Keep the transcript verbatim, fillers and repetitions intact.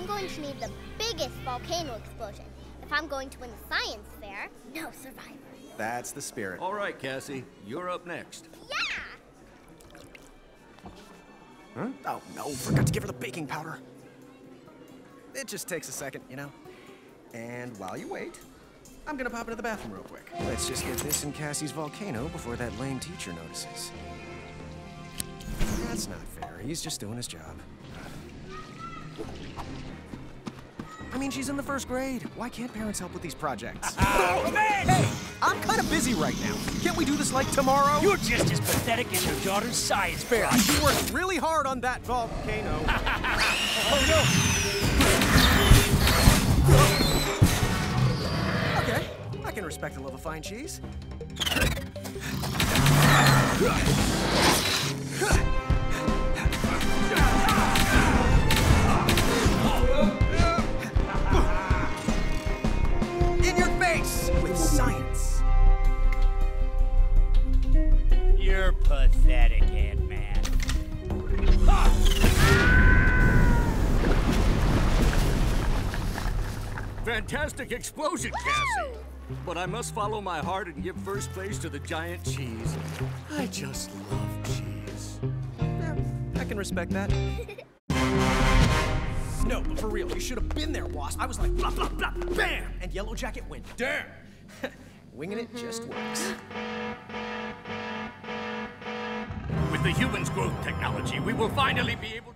I'm going to need the biggest volcano explosion if I'm going to win the science fair. No survivors. That's the spirit. All right, Cassie, you're up next. Yeah! Huh? Oh, no, forgot to give her the baking powder. It just takes a second, you know? And while you wait, I'm gonna pop into the bathroom real quick. Let's just get this in Cassie's volcano before that lame teacher notices. That's not fair. He's just doing his job. I mean, she's in the first grade. Why can't parents help with these projects? Oh, man! Hey, I'm kind of busy right now. Can't we do this, like, tomorrow? You're just as pathetic as your daughter's science fair. She worked really hard on that volcano. Oh, no! Okay, I can respect the love of fine cheese. With science. You're pathetic, Ant-Man. Fantastic explosion, Cassie. But I must follow my heart and give first place to the giant cheese. I just love cheese. Yeah, I can respect that. No, but for real, you should have been there, Wasp. I was like, blah, blah, blah, bam! And Yellow Jacket went, damn! Winging it just works. With the humans' growth technology, we will finally be able